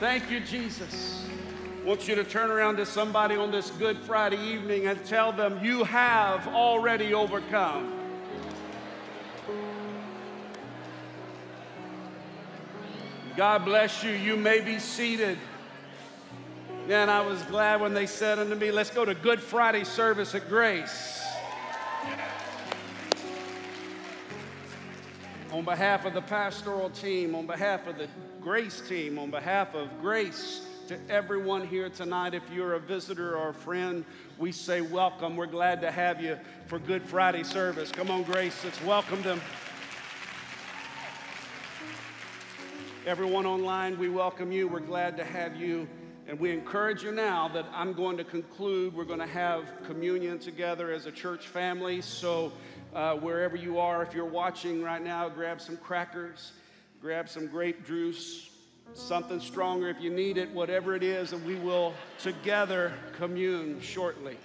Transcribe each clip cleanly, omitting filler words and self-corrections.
Thank you, Jesus. I want you to turn around to somebody on this Good Friday evening and tell them you have already overcome. God bless you. You may be seated. And I was glad when they said unto me, let's go to Good Friday service at Grace. On behalf of the pastoral team, on behalf of the Grace team, on behalf of Grace, to everyone here tonight, if you're a visitor or a friend, we say welcome. We're glad to have you for Good Friday service. Come on, Grace, let's welcome them. Everyone online, we welcome you. We're glad to have you. And we encourage you now that I'm going to conclude. We're going to have communion together as a church family. So wherever you are, if you're watching right now, grab some crackers, grab some grape juice, something stronger if you need it, whatever it is, and we will together commune shortly.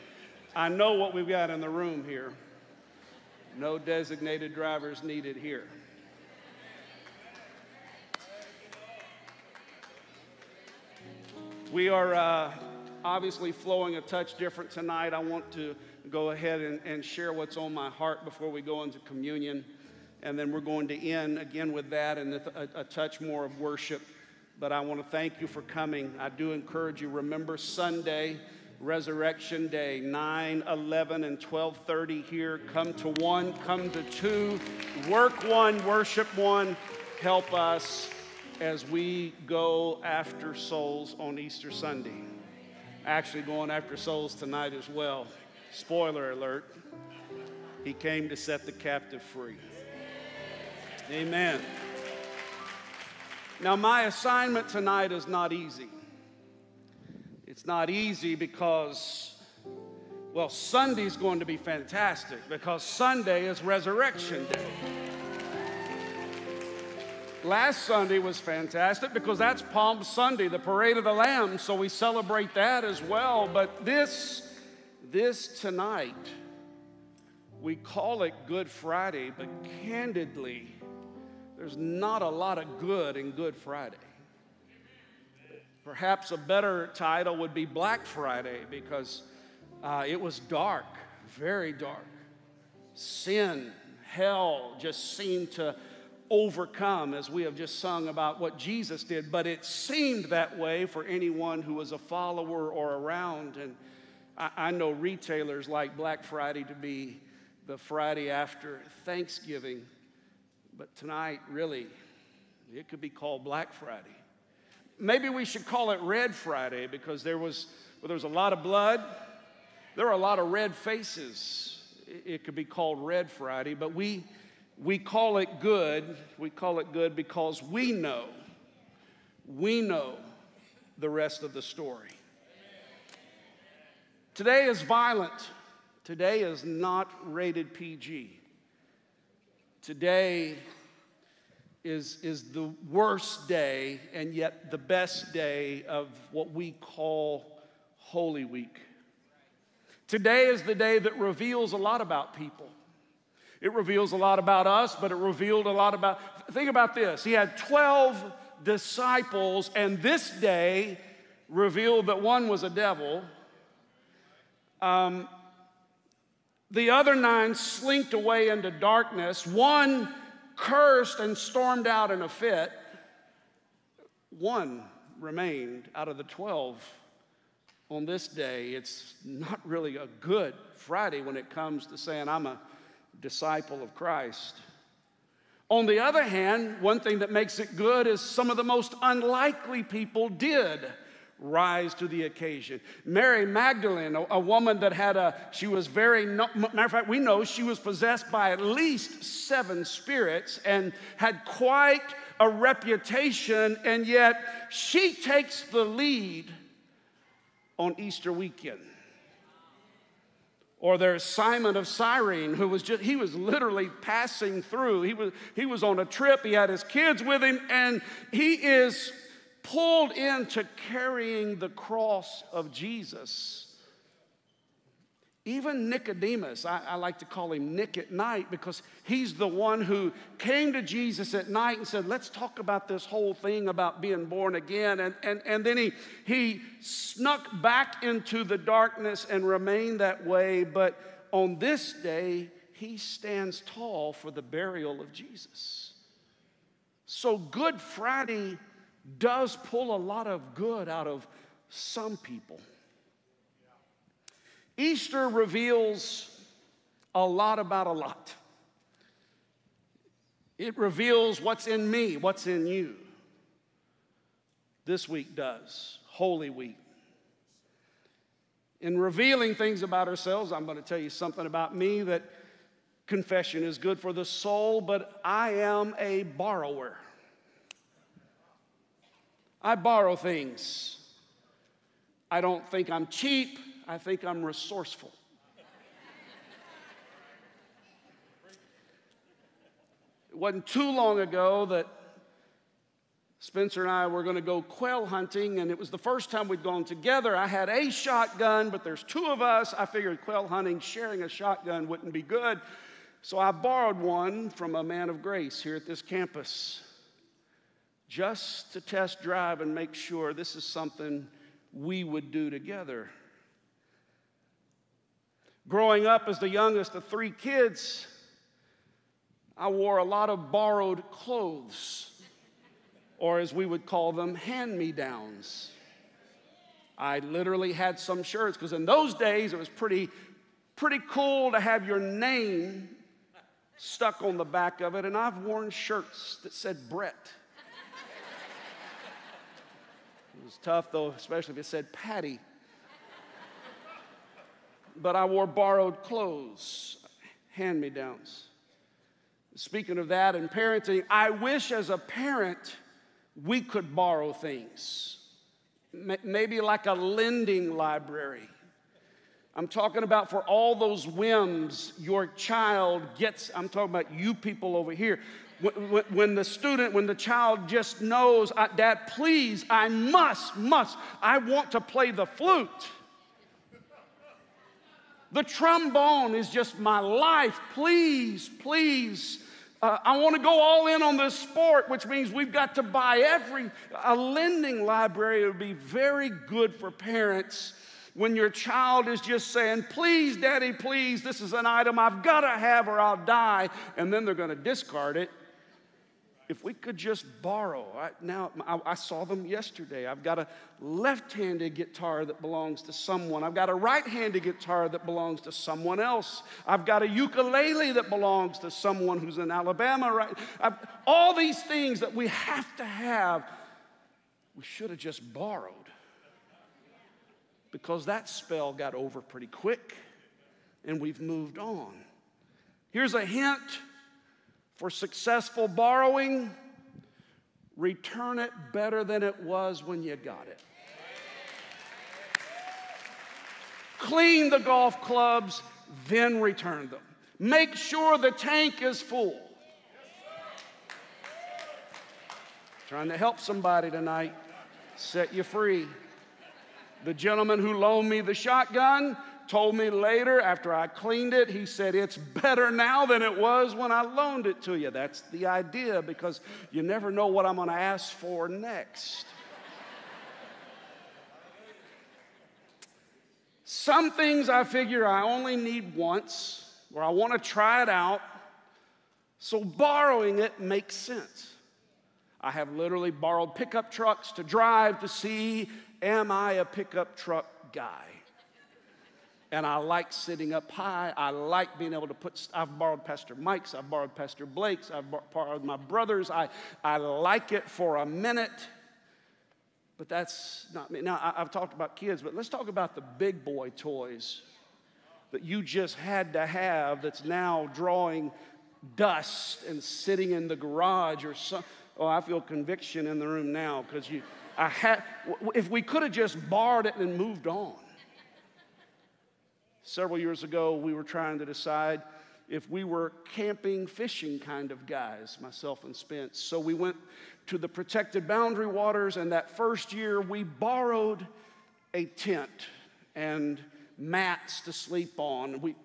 I know what we've got in the room here. No designated drivers needed here. We are obviously flowing a touch different tonight. I want to go ahead and share what's on my heart before we go into communion. And then we're going to end again with that and a touch more of worship. But I want to thank you for coming. I do encourage you, remember Sunday, Resurrection Day, 9, 11, and 12:30 here. Come to 1, come to 2, work 1, worship 1, help us as we go after souls on Easter Sunday. Actually going after souls tonight as well. Spoiler alert, he came to set the captive free. Amen. Now my assignment tonight is not easy. It's not easy because, well, Sunday's going to be fantastic because Sunday is Resurrection Day. Last Sunday was fantastic because that's Palm Sunday, the Parade of the Lamb, so we celebrate that as well. But this tonight, we call it Good Friday, but candidly, there's not a lot of good in Good Friday. Perhaps a better title would be Black Friday because it was dark, very dark. Sin, hell just seemed to overcome, as we have just sung about what Jesus did, but it seemed that way for anyone who was a follower or around. And I know retailers like Black Friday to be the Friday after Thanksgiving, but tonight, really, it could be called Black Friday. Maybe we should call it Red Friday because there was a lot of blood. There were a lot of red faces. It could be called Red Friday, but we call it good. We call it good because we know the rest of the story. Today is violent. Today is not rated PG. Today is the worst day and yet the best day of what we call Holy Week. Today is the day that reveals a lot about people. It reveals a lot about us, but it revealed a lot about... Think about this. He had 12 disciples, and this day revealed that one was a devil. The other 9 slinked away into darkness. One cursed and stormed out in a fit. One remained out of the 12 on this day. It's not really a good Friday when it comes to saying, I'm a disciple of Christ. On the other hand, one thing that makes it good is some of the most unlikely people did rise to the occasion. Mary Magdalene, a woman that had matter of fact, we know she was possessed by at least 7 spirits and had quite a reputation, and yet she takes the lead on Easter weekend. Or there's Simon of Cyrene, who was he was literally passing through. He was on a trip, he had his kids with him, and he is pulled into carrying the cross of Jesus. Even Nicodemus, I like to call him Nick at Night, because he's the one who came to Jesus at night and said, let's talk about this whole thing about being born again. And then he snuck back into the darkness and remained that way. But on this day, he stands tall for the burial of Jesus. So Good Friday does pull a lot of good out of some people. Easter reveals a lot about a lot. It reveals what's in me, what's in you. This week does, Holy Week. In revealing things about ourselves, I'm going to tell you something about me, that confession is good for the soul, but I am a borrower. I borrow things. I don't think I'm cheap. I think I'm resourceful. It wasn't too long ago that Spencer and I were going to go quail hunting, and it was the first time we'd gone together. I had a shotgun, but there's two of us. I figured quail hunting, sharing a shotgun wouldn't be good. So I borrowed one from a man of grace here at this campus just to test drive and make sure this is something we would do together. Growing up as the youngest of three kids, I wore a lot of borrowed clothes, or as we would call them, hand-me-downs. I literally had some shirts, because in those days it was pretty cool to have your name stuck on the back of it, and I've worn shirts that said Brett. It was tough, though, especially if it said Patty. But I wore borrowed clothes, hand-me-downs. Speaking of that and parenting, I wish as a parent we could borrow things. Maybe like a lending library. I'm talking about for all those whims your child gets. I'm talking about you people over here. When the child just knows, Dad, please, I must. I want to play the flute. The trombone is just my life. Please. I want to go all in on this sport, which means we've got to buy a lending library would be very good for parents when your child is just saying, please, Daddy, please, this is an item I've got to have or I'll die. And then they're going to discard it. If we could just borrow. I saw them yesterday. I've got a left-handed guitar that belongs to someone. I've got a right-handed guitar that belongs to someone else. I've got a ukulele that belongs to someone who's in Alabama. Right? All these things that we have to have, we should have just borrowed. Because that spell got over pretty quick, and we've moved on. Here's a hint. For successful borrowing, return it better than it was when you got it. Clean the golf clubs, then return them. Make sure the tank is full. Trying to help somebody tonight, set you free. The gentleman who loaned me the shotgun told me later, after I cleaned it, he said, it's better now than it was when I loaned it to you. That's the idea, because you never know what I'm going to ask for next. Some things I figure I only need once, or I want to try it out, so borrowing it makes sense. I have literally borrowed pickup trucks to drive to see, am I a pickup truck guy? And I like sitting up high. I like being able to I've borrowed Pastor Mike's. I've borrowed Pastor Blake's. I've borrowed my brother's. I like it for a minute. But that's not me. Now, I've talked about kids, but let's talk about the big boy toys that you just had to have that's now drawing dust and sitting in the garage or something. Oh, I feel conviction in the room now because if we could have just borrowed it and moved on. Several years ago, we were trying to decide if we were camping, fishing kind of guys, myself and Spence. So we went to the protected boundary waters, and that first year, we borrowed a tent. And mats to sleep on. We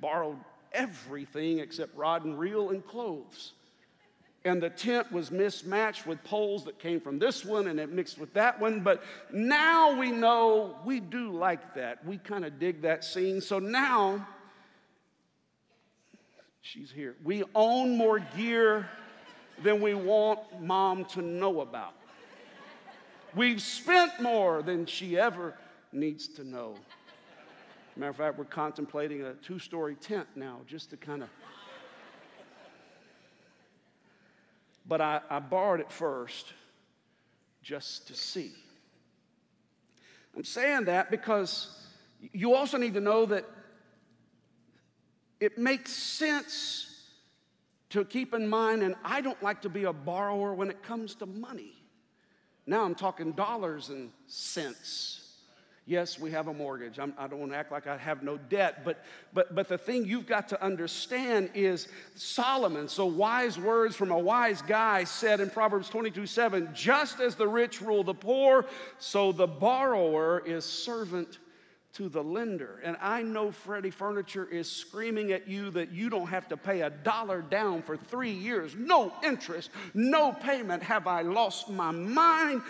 borrowed everything except rod and reel and clothes. And the tent was mismatched with poles that came from this one and it mixed with that one. But now we know we do like that. We kind of dig that scene. So now she's here. We own more gear than we want Mom to know about. We've spent more than she ever needs to know. Matter of fact, we're contemplating a 2-story tent now just to kind of... But I borrowed it first just to see. I'm saying that because you also need to know that it makes sense to keep in mind, and I don't like to be a borrower when it comes to money. Now I'm talking dollars and cents. Yes, we have a mortgage. I don't want to act like I have no debt, but the thing you've got to understand is Solomon, so wise words from a wise guy, said in Proverbs 22:7, just as the rich rule the poor, so the borrower is servant to the lender. And I know Freddie Furniture is screaming at you that you don't have to pay $1 down for 3 years. No interest, no payment. Have I lost my mind?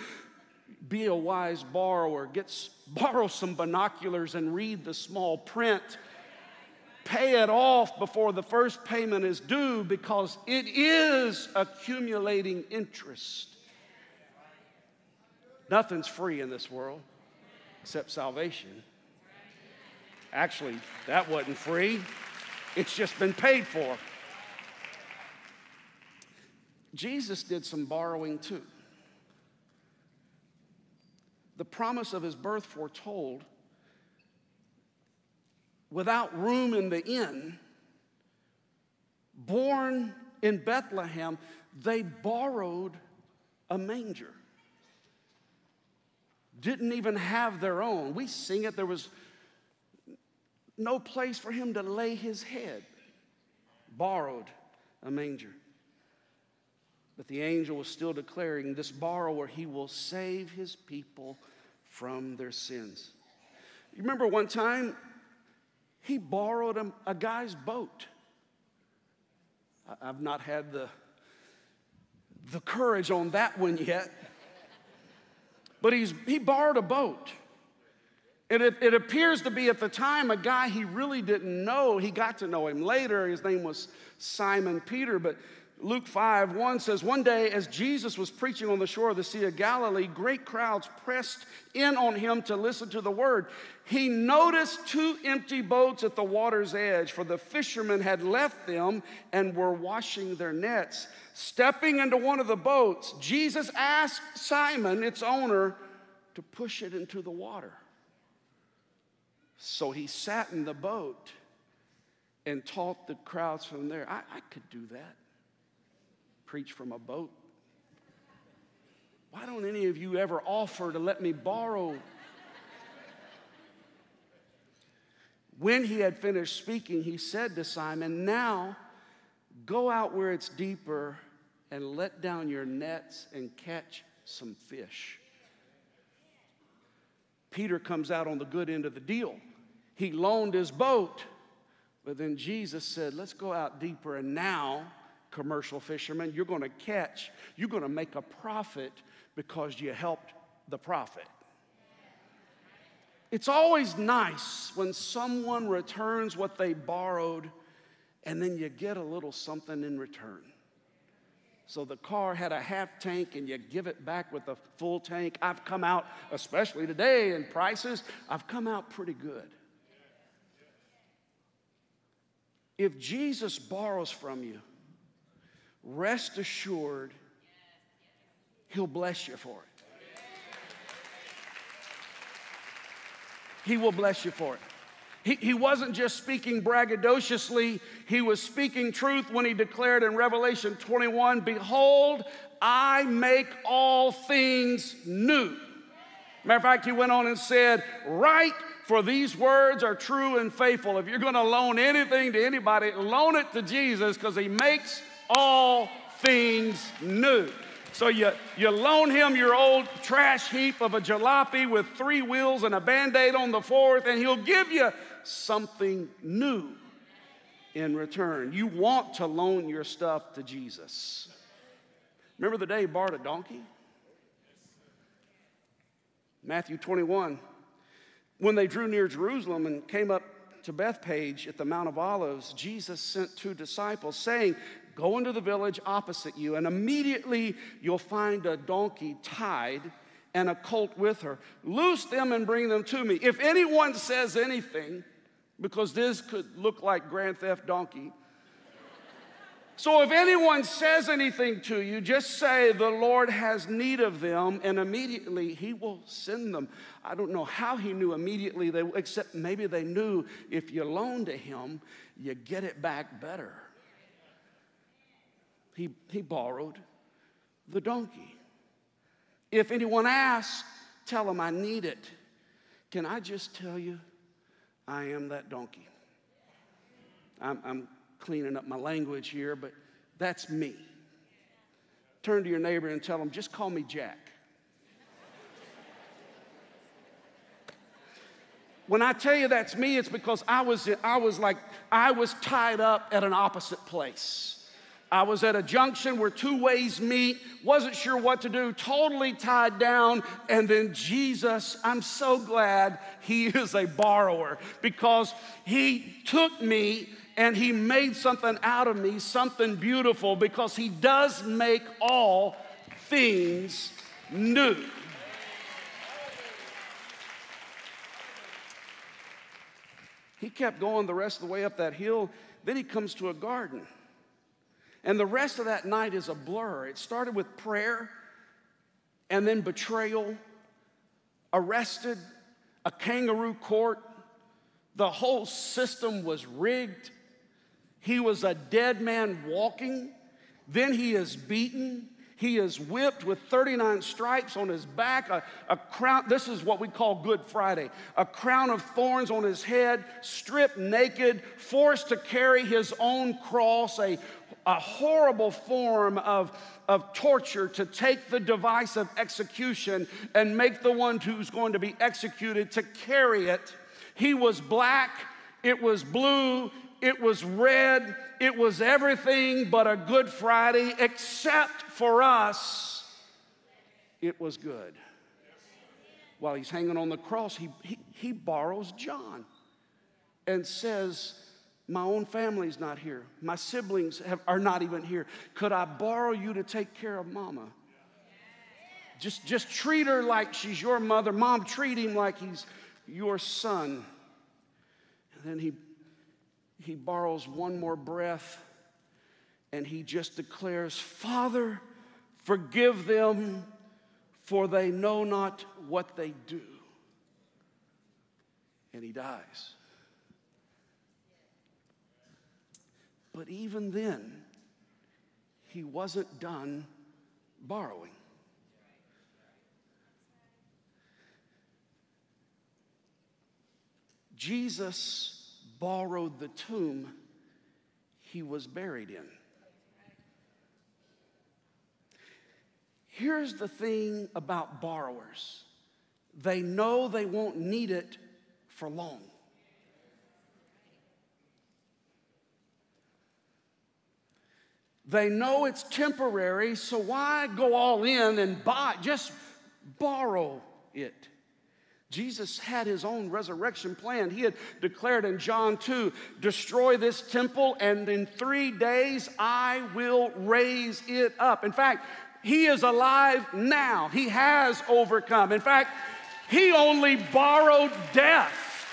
Be a wise borrower. Borrow some binoculars and read the small print. Pay it off before the first payment is due, because it is accumulating interest. Nothing's free in this world except salvation. Actually, that wasn't free. It's just been paid for. Jesus did some borrowing too. The promise of his birth foretold, without room in the inn, born in Bethlehem, they borrowed a manger. Didn't even have their own. We sing it, there was no place for him to lay his head. Borrowed a manger. But the angel was still declaring, this borrower, he will save his people from their sins. You remember one time, he borrowed a guy's boat. I've not had the courage on that one yet. But he borrowed a boat. And it appears to be at the time a guy he really didn't know. He got to know him later. His name was Simon Peter. But Luke 5:1 says, one day as Jesus was preaching on the shore of the Sea of Galilee, great crowds pressed in on him to listen to the word. He noticed 2 empty boats at the water's edge, for the fishermen had left them and were washing their nets. Stepping into one of the boats, Jesus asked Simon, its owner, to push it into the water. So he sat in the boat and taught the crowds from there. I could do that. Preach from a boat. Why don't any of you ever offer to let me borrow? When he had finished speaking, he said to Simon, now go out where it's deeper and let down your nets and catch some fish. Peter comes out on the good end of the deal. He loaned his boat, but then Jesus said, let's go out deeper, and now, commercial fishermen, you're going to catch, you're going to make a profit because you helped the prophet. It's always nice when someone returns what they borrowed and then you get a little something in return. So the car had a half tank and you give it back with a full tank. I've come out, especially today in prices, I've come out pretty good. If Jesus borrows from you, rest assured he'll bless you for it. He will bless you for it. He wasn't just speaking braggadociously. He was speaking truth when he declared in Revelation 21, behold, I make all things new. Matter of fact, he went on and said, write, for these words are true and faithful. If you're going to loan anything to anybody, loan it to Jesus, because he makes all things new. So you loan him your old trash heap of a jalopy with three wheels and a Band-Aid on the fourth, and he'll give you something new in return. You want to loan your stuff to Jesus. Remember the day he borrowed a donkey? Matthew 21. When they drew near Jerusalem and came up to Bethpage at the Mount of Olives, Jesus sent two disciples, saying, "Go into the village opposite you, and immediately you'll find a donkey tied and a colt with her. Loose them and bring them to me. If anyone says anything," because this could look like Grand Theft Donkey, "so if anyone says anything to you, just say, 'The Lord has need of them,' and immediately he will send them." I don't know how he knew immediately, except maybe they knew if you loan to him, you get it back better. He borrowed the donkey. If anyone asks, tell him I need it. Can I just tell you, I am that donkey. I'm cleaning up my language here, but that's me. Turn to your neighbor and tell him, just call me Jack. When I tell you that's me, it's because I was tied up at an opposite place. I was at a junction where two ways meet, wasn't sure what to do, totally tied down, and then Jesus, I'm so glad he is a borrower, because he took me and he made something out of me, something beautiful, because he does make all things new. He kept going the rest of the way up that hill. Then he comes to a garden. And the rest of that night is a blur. It started with prayer and then betrayal, arrested, a kangaroo court. The whole system was rigged. He was a dead man walking. Then he is beaten. He is whipped with 39 stripes on his back, a crown. This is what we call Good Friday. A crown of thorns on his head, stripped naked, forced to carry his own cross, a horrible form of torture, to take the device of execution and make the one who's going to be executed to carry it. He was black, it was blue, it was red, it was everything but a Good Friday, except for us, it was good. While he's hanging on the cross, he borrows John and says, "My own family's not here. My siblings are not even here. Could I borrow you to take care of Mama? Just treat her like she's your mother. Mom, treat him like he's your son." And then he borrows one more breath, and he just declares, "Father, forgive them, for they know not what they do." And he dies. But even then, he wasn't done borrowing. Jesus borrowed the tomb he was buried in. Here's the thing about borrowers. They know they won't need it for long. They know it's temporary, so why go all in and buy? Just borrow it. Jesus had his own resurrection plan. He had declared in John 2, "Destroy this temple, and in 3 days I will raise it up." In fact, he is alive now. He has overcome. In fact, he only borrowed death.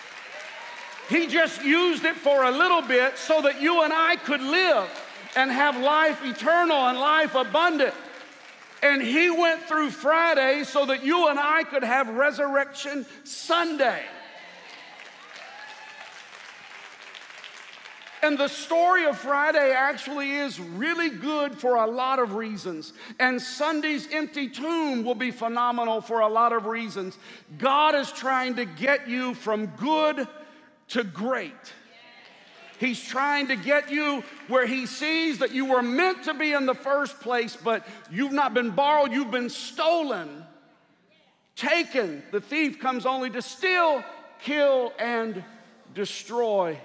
He just used it for a little bit so that you and I could live and have life eternal and life abundant. And he went through Friday so that you and I could have Resurrection Sunday. And the story of Friday actually is really good for a lot of reasons. And Sunday's empty tomb will be phenomenal for a lot of reasons. God is trying to get you from good to great. He's trying to get you where he sees that you were meant to be in the first place, but you've not been borrowed, you've been stolen, taken. The thief comes only to steal, kill, and destroy.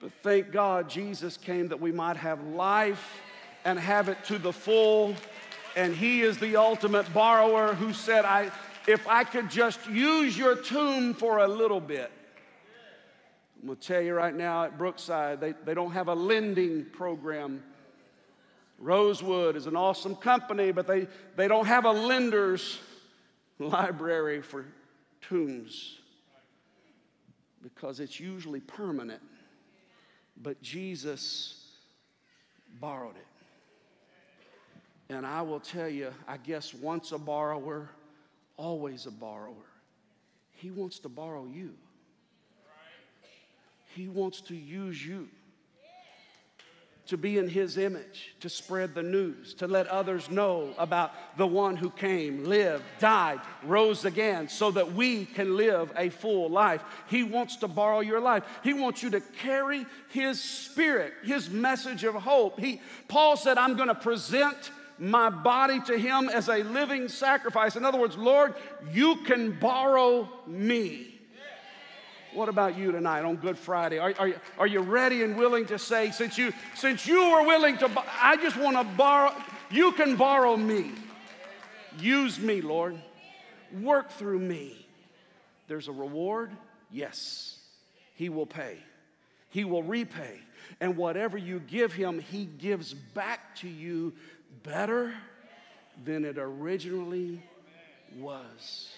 But thank God Jesus came that we might have life and have it to the full. And he is the ultimate borrower who said, if I could just use your tomb for a little bit. I'm going to tell you right now at Brookside, they don't have a lending program. Rosewood is an awesome company, but they don't have a lender's library for tombs because it's usually permanent. But Jesus borrowed it. And I will tell you, I guess once a borrower, always a borrower. He wants to borrow you. He wants to use you to be in his image, to spread the news, to let others know about the one who came, lived, died, rose again, so that we can live a full life. He wants to borrow your life. He wants you to carry his spirit, his message of hope. Paul said, I'm going to present my body to him as a living sacrifice. In other words, Lord, you can borrow me. What about you tonight on Good Friday? Are you ready and willing to say, since you are willing to, I just want to borrow, you can borrow me. Use me, Lord. Work through me. There's a reward? Yes. He will pay. He will repay. And whatever you give him, he gives back to you better than it originally was.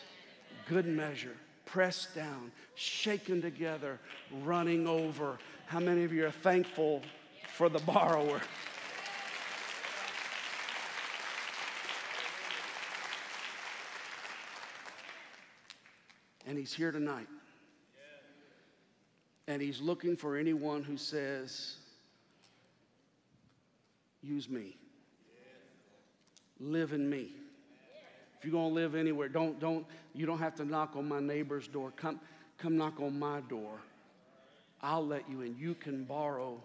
Good measure. Pressed down, shaken together, running over. How many of you are thankful for the borrower? And he's here tonight. And he's looking for anyone who says, use me. Live in me. If you're going to live anywhere, you don't have to knock on my neighbor's door. Come knock on my door. I'll let you in. You can borrow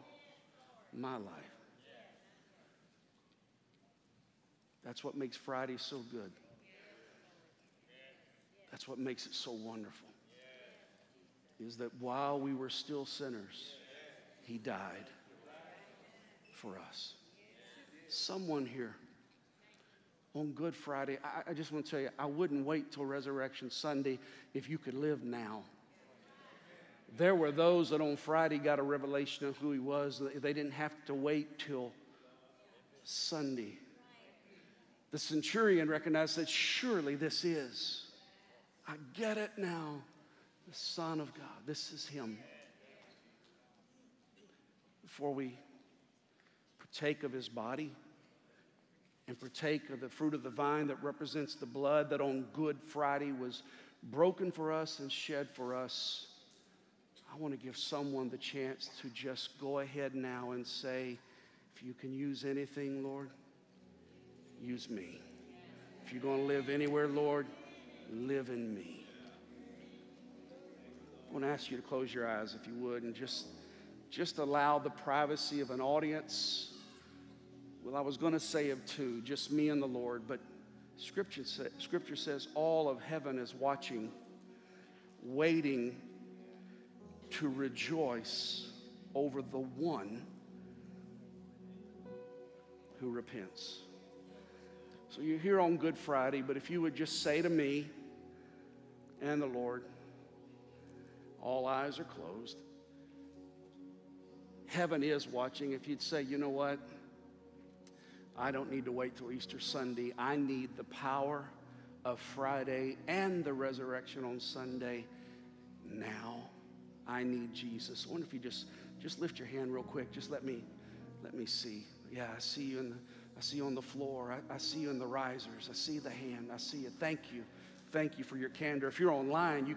my life. That's what makes Friday so good. That's what makes it so wonderful. Is that while we were still sinners, he died for us. Someone here on Good Friday, I just want to tell you, I wouldn't wait till Resurrection Sunday if you could live now. There were those that on Friday got a revelation of who he was. They didn't have to wait till Sunday. The centurion recognized that surely this is. I get it now. The Son of God. This is him. Before we partake of his body, and partake of the fruit of the vine that represents the blood that on Good Friday was broken for us and shed for us, I want to give someone the chance to just go ahead now and say, if you can use anything, Lord, use me. If you're going to live anywhere, Lord, live in me. I want to ask you to close your eyes, if you would, and just allow the privacy of an audience. Well, I was going to say of two, just me and the Lord, but Scripture says all of heaven is watching, waiting to rejoice over the one who repents. So you're here on Good Friday, but if you would just say to me and the Lord, all eyes are closed. Heaven is watching. If you'd say, you know what? I don't need to wait till Easter Sunday. I need the power of Friday and the resurrection on Sunday now. I need Jesus. I wonder if you just lift your hand real quick. Just let me see. Yeah, I see you on the floor. I see you in the risers. I see the hand. I see you. Thank you. Thank you for your candor. If you're online,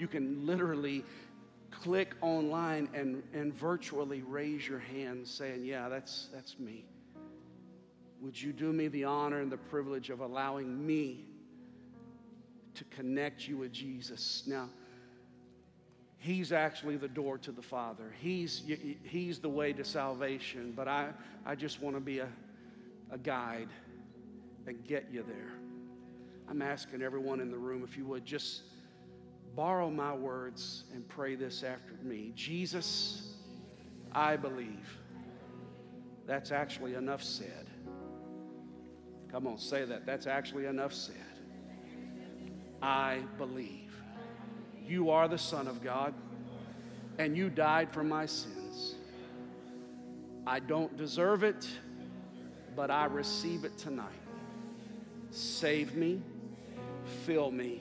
you can literally click online and virtually raise your hand saying, yeah, that's me. Would you do me the honor and the privilege of allowing me to connect you with Jesus? Now, He's actually the door to the Father. He's the way to salvation. But I just want to be a guide and get you there. I'm asking everyone in the room, if you would, just borrow my words and pray this after me. Jesus, I believe. That's actually enough said. Come on, say that. That's actually enough said. I believe. You are the Son of God, and you died for my sins. I don't deserve it, but I receive it tonight. Save me, fill me,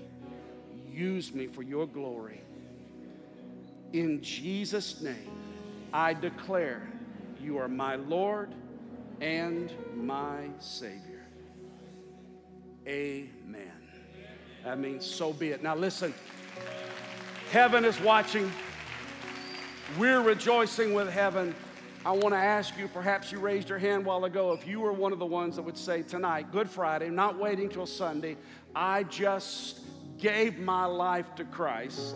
use me for your glory. In Jesus' name, I declare you are my Lord and my Savior. Amen. That means so be it. Now listen. Heaven is watching. We're rejoicing with heaven. I want to ask you, perhaps you raised your hand a while ago, if you were one of the ones that would say tonight, Good Friday, not waiting till Sunday, I just gave my life to Christ.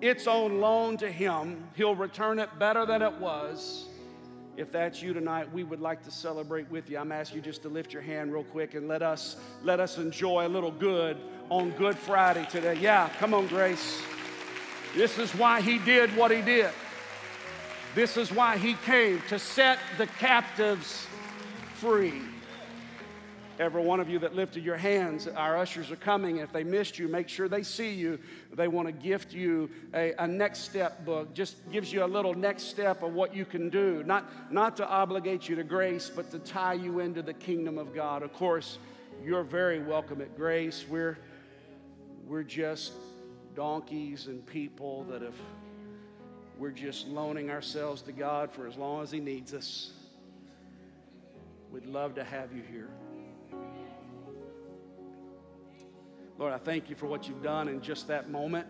It's on loan to Him. He'll return it better than it was. If that's you tonight, we would like to celebrate with you. I'm asking you just to lift your hand real quick and let us enjoy a little good on Good Friday today. Yeah, come on, Grace. This is why He did what He did. This is why He came, to set the captives free. Every one of you that lifted your hands, our ushers are coming. If they missed you, make sure they see you. They want to gift you a next step book. Just gives you a little next step of what you can do. Not to obligate you to Grace, but to tie you into the kingdom of God. Of course, you're very welcome at Grace. We're just donkeys and people that have, we're just loaning ourselves to God for as long as He needs us. We'd love to have you here. Lord, I thank you for what you've done in just that moment.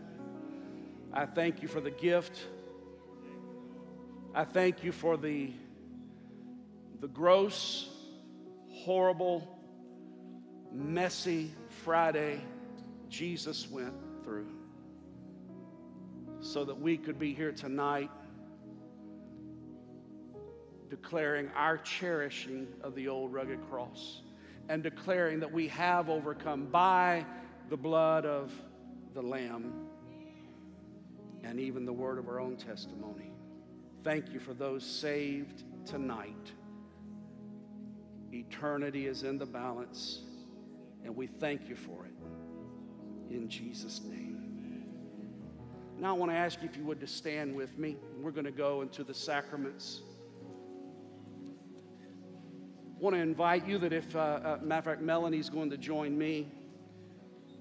I thank you for the gift. I thank you for the gross, horrible, messy Friday Jesus went through so that we could be here tonight declaring our cherishing of the old rugged cross and declaring that we have overcome by the blood of the Lamb, and even the word of our own testimony. Thank you for those saved tonight. Eternity is in the balance, and we thank you for it. In Jesus' name. Now I want to ask you, if you would, to stand with me. We're going to go into the sacraments. I want to invite you that if, matter of fact, Melanie's going to join me.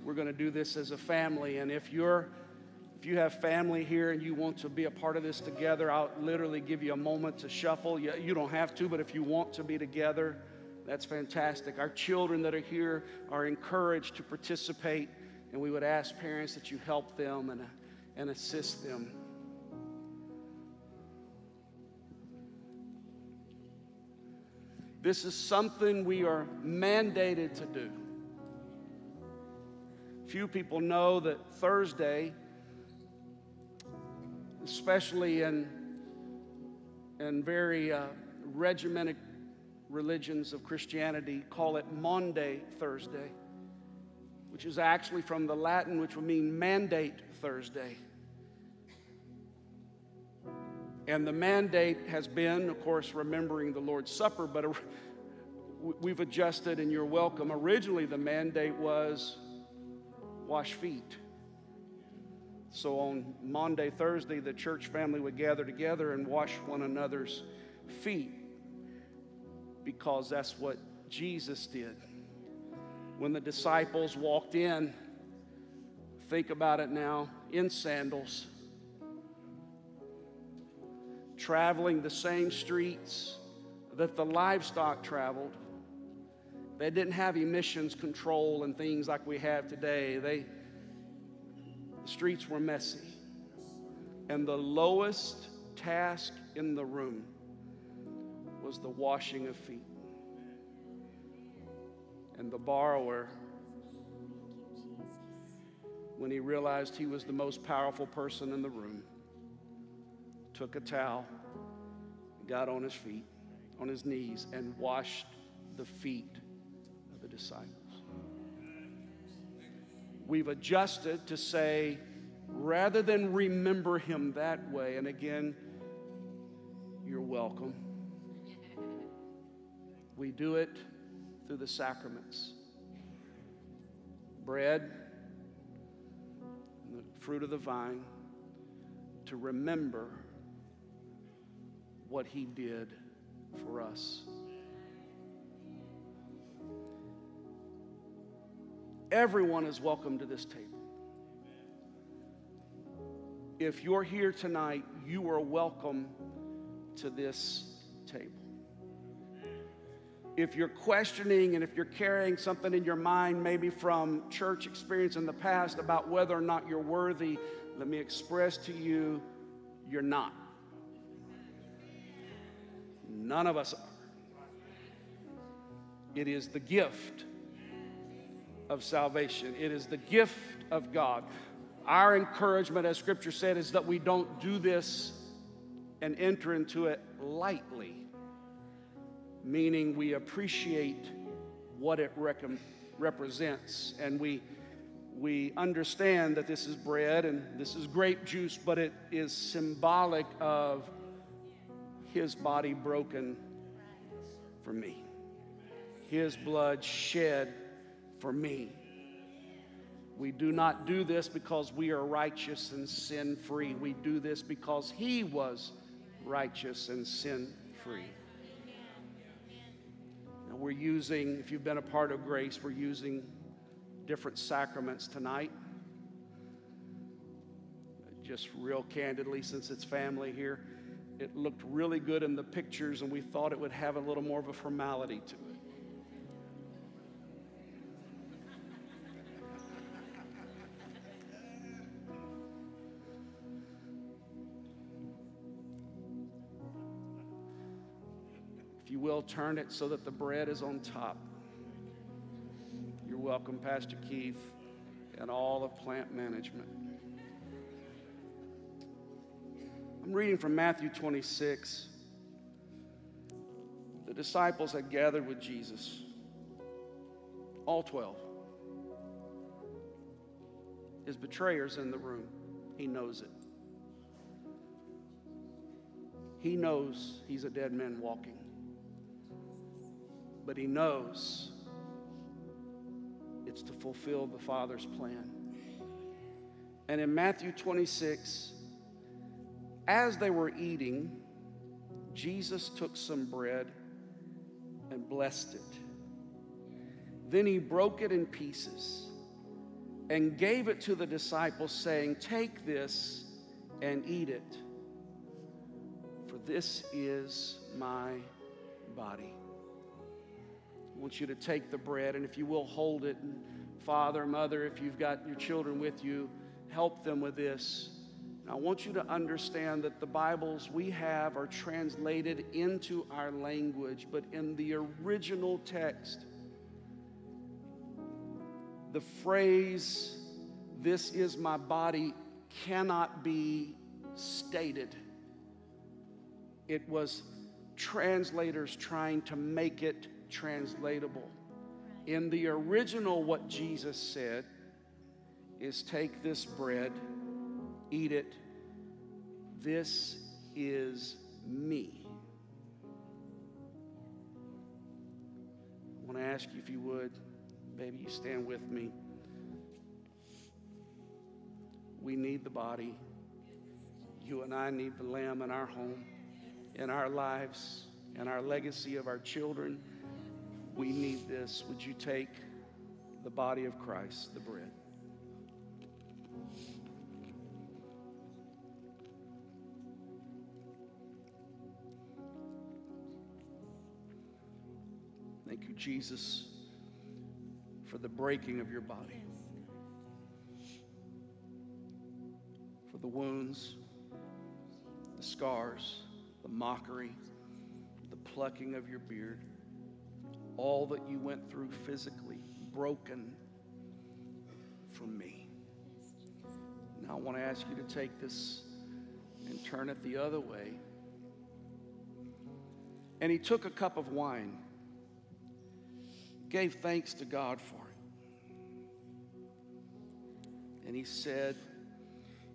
We're going to do this as a family, and if you have family here and you want to be a part of this together, I'll literally give you a moment to shuffle. You don't have to, but if you want to be together, that's fantastic. Our children that are here are encouraged to participate, and we would ask parents that you help them and assist them. This is something we are mandated to do. Few people know that Thursday, especially in very regimented religions of Christianity, call it Maundy Thursday, which is actually from the Latin, which would mean mandate Thursday. And the mandate has been, of course, remembering the Lord's Supper, but we've adjusted, and you're welcome. Originally, the mandate was wash feet. So on Maundy Thursday, the church family would gather together and wash one another's feet, because that's what Jesus did. When the disciples walked in, think about it now, in sandals, traveling the same streets that the livestock traveled. They didn't have emissions control and things like we have today. The streets were messy. And the lowest task in the room was the washing of feet. And the borrower when he realized he was the most powerful person in the room, took a towel, got on his feet, on his knees, and washed the feet of the disciples. We've adjusted to say, rather than remember him that way, and again, you're welcome. We do it through the sacraments. Bread, and the fruit of the vine, to remember what he did for us. Everyone is welcome to this table. If you're here tonight, you are welcome to this table. If you're questioning and if you're carrying something in your mind, maybe from church experience in the past about whether or not you're worthy, let me express to you, you're not. None of us are. It is the gift of salvation. It is the gift of God. Our encouragement, as Scripture said, is that we don't do this and enter into it lightly, meaning we appreciate what it represents, and we understand that this is bread and this is grape juice, but it is symbolic of his body broken for me, his blood shed for me. We do not do this because we are righteous and sin-free. We do this because he was righteous and sin-free. We're using, if you've been a part of Grace, we're using different sacraments tonight. Just real candidly, since it's family here, it looked really good in the pictures, and we thought it would have a little more of a formality to it. If you will, turn it so that the bread is on top. You're welcome, Pastor Keith, and all of plant management. I'm reading from Matthew 26. The disciples had gathered with Jesus, all 12. His betrayer's in the room. He knows it. He knows he's a dead man walking. But he knows it's to fulfill the Father's plan. And in Matthew 26, as they were eating, Jesus took some bread and blessed it. Then he broke it in pieces and gave it to the disciples, saying, "Take this and eat it, for this is my body." I want you to take the bread, and if you will, hold it. And father, mother, if you've got your children with you, help them with this. And I want you to understand that the Bibles we have are translated into our language, but in the original text, the phrase, "this is my body," cannot be stated. It was translators trying to make it translatable. In the original, what Jesus said is, "Take this bread, eat it. This is me." I want to ask you, if you would, baby, you stand with me. We need the body. You and I need the lamb in our home, in our lives, in our legacy of our children. We need this. Would you take the body of Christ, the bread? Thank you, Jesus, for the breaking of your body, for the wounds, the scars, the mockery, the plucking of your beard. All that you went through physically, broken for me. Now I want to ask you to take this and turn it the other way. And he took a cup of wine, gave thanks to God for it. And he said,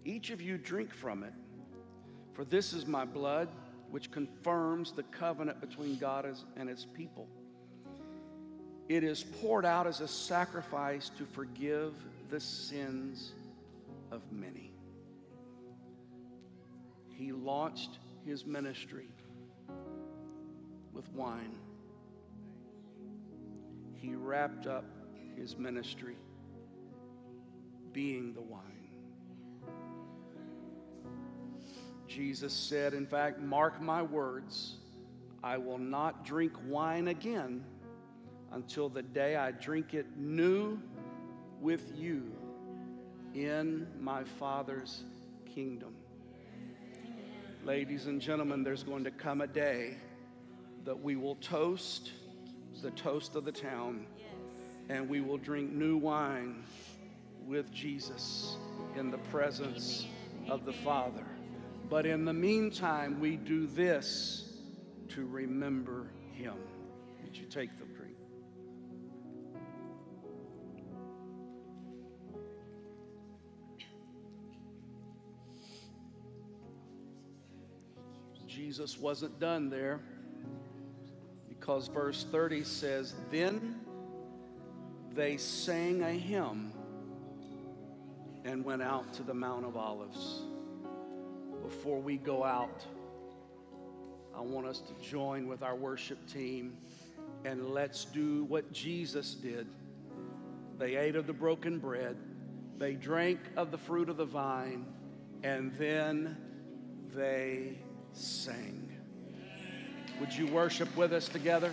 "Each of you drink from it, for this is my blood, which confirms the covenant between God and his people. It is poured out as a sacrifice to forgive the sins of many." He launched his ministry with wine. He wrapped up his ministry being the wine. Jesus said, in fact, "Mark my words, I will not drink wine again until the day I drink it new with you in my Father's kingdom." Ladies and gentlemen, there's going to come a day that we will toast the toast of the town, and we will drink new wine with Jesus in the presence of the Father. But in the meantime, we do this to remember him. Did you take the drink? Jesus wasn't done there, because verse 30 says, "Then they sang a hymn and went out to the Mount of Olives." Before we go out, I want us to join with our worship team, and let's do what Jesus did. They ate of the broken bread, they drank of the fruit of the vine, and then they sang. Would you worship with us together?